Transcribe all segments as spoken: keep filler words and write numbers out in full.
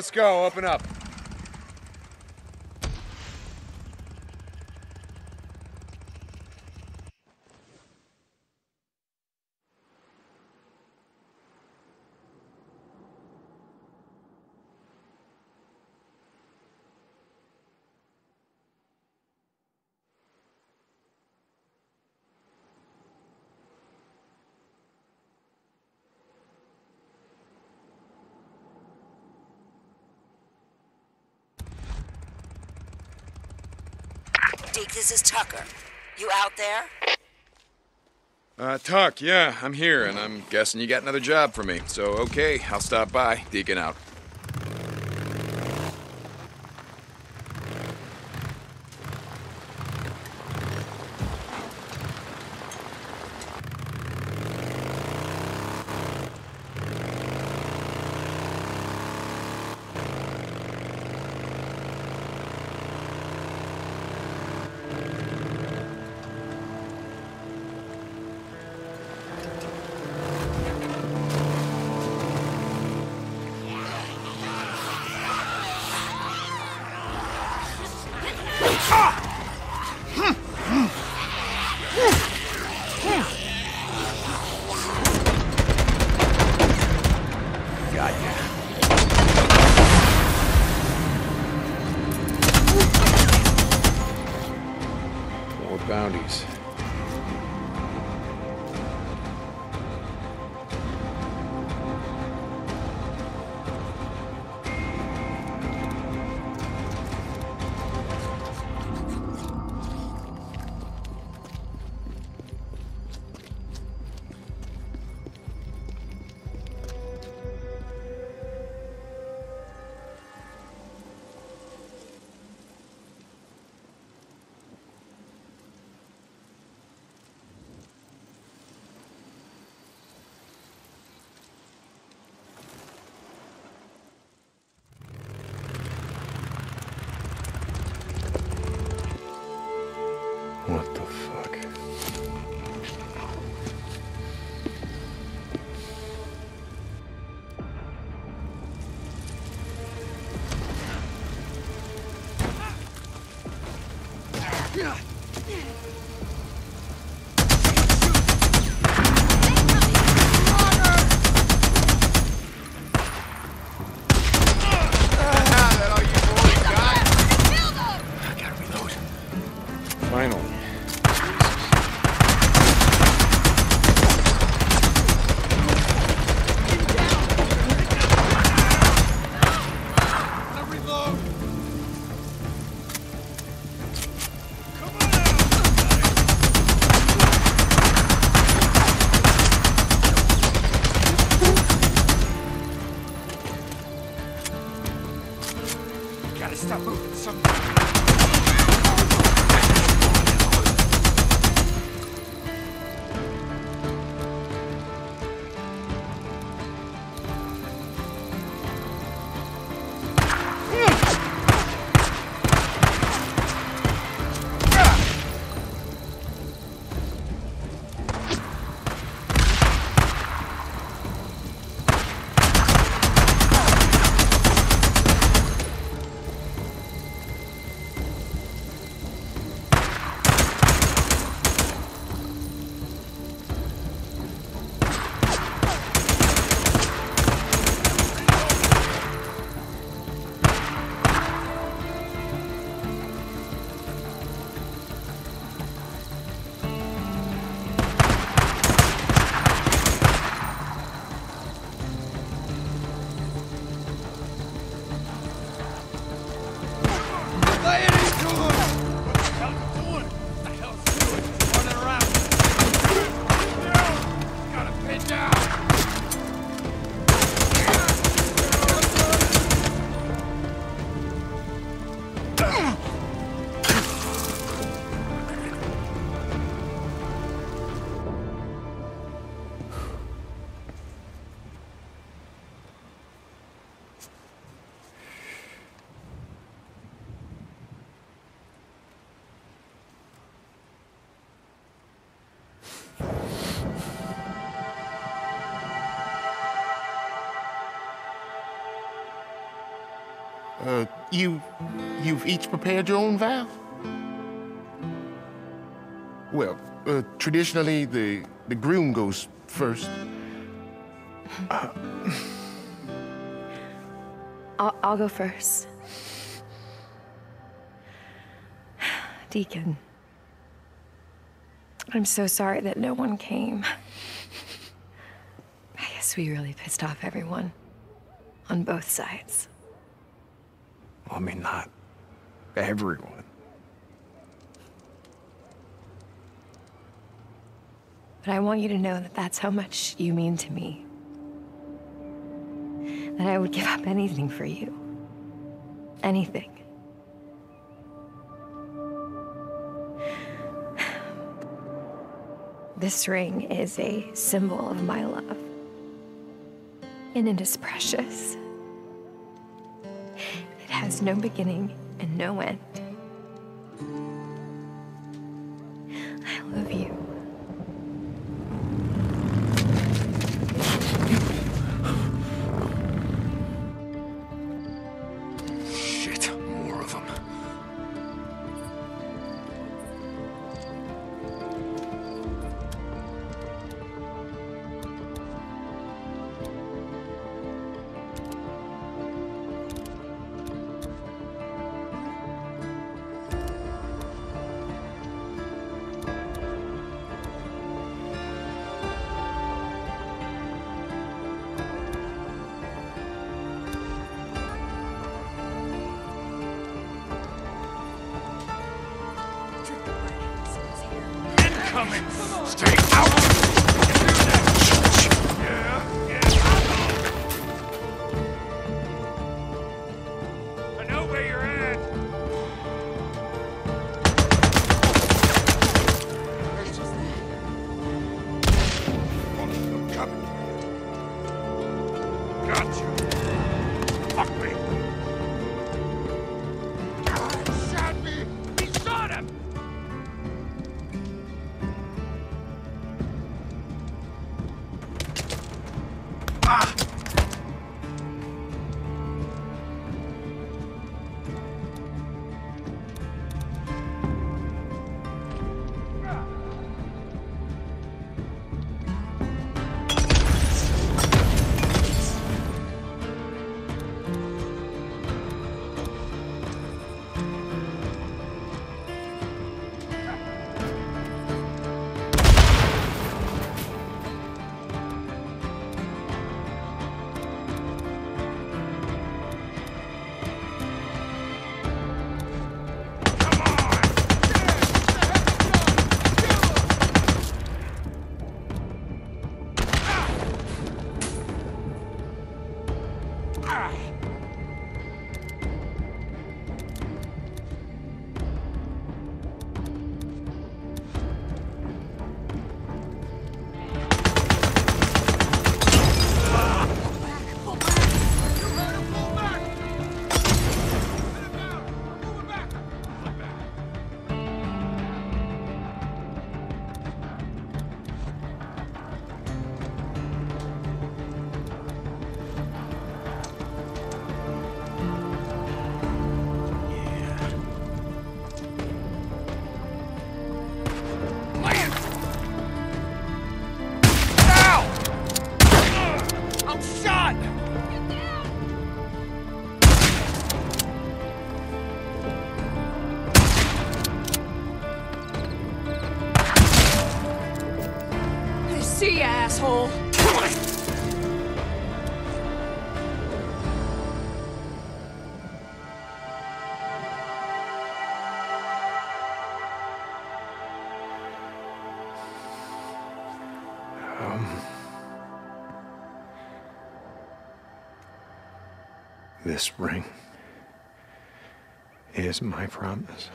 let's go. Open up. Deke, this is Tucker. You out there? Uh, Tuck, yeah, I'm here, and I'm guessing you got another job for me. So, okay, I'll stop by. Deacon out. Bounties. What the fuck? Stop moving something. You... you've each prepared your own vow? Well, uh, traditionally, the, the groom goes first. Uh, I'll, I'll go first. Deacon, I'm so sorry that no one came. I guess we really pissed off everyone on both sides. I mean, not everyone. But I want you to know that that's how much you mean to me. That I would give up anything for you. Anything. This ring is a symbol of my love. And it is precious. It has no beginning and no end. I love you. Stay out! Asshole. Um, this ring is my promise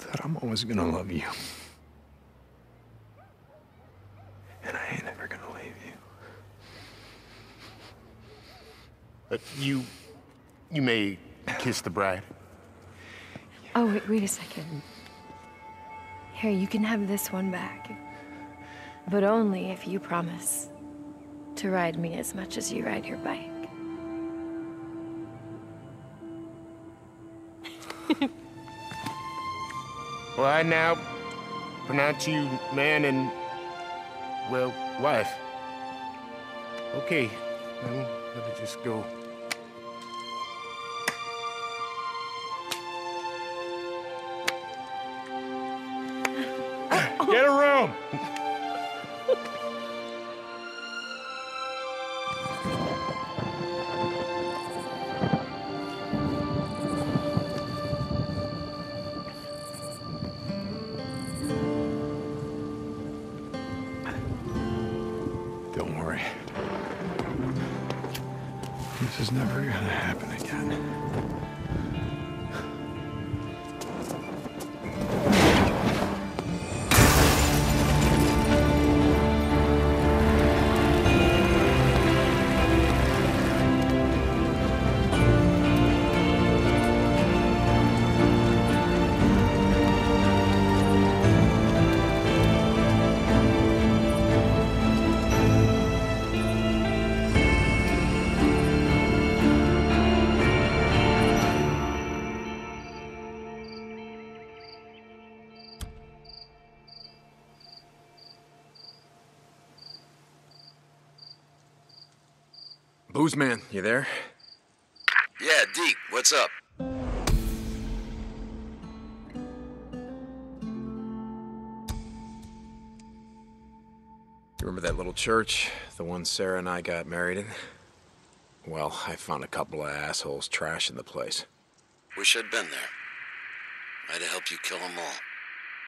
that I'm always gonna love you. Uh, you, you may kiss the bride. Oh, wait, wait a second. Here, you can have this one back. But only if you promise to ride me as much as you ride your bike. Well, I now pronounce you man and, well, wife. Okay, I'm gonna just go. Get a room! Don't worry. This is never gonna happen again. Booze man, you there? Yeah, Deke, what's up? You remember that little church? The one Sarah and I got married in? Well, I found a couple of assholes trashing the place. Wish I'd been there. I'd have helped you kill them all.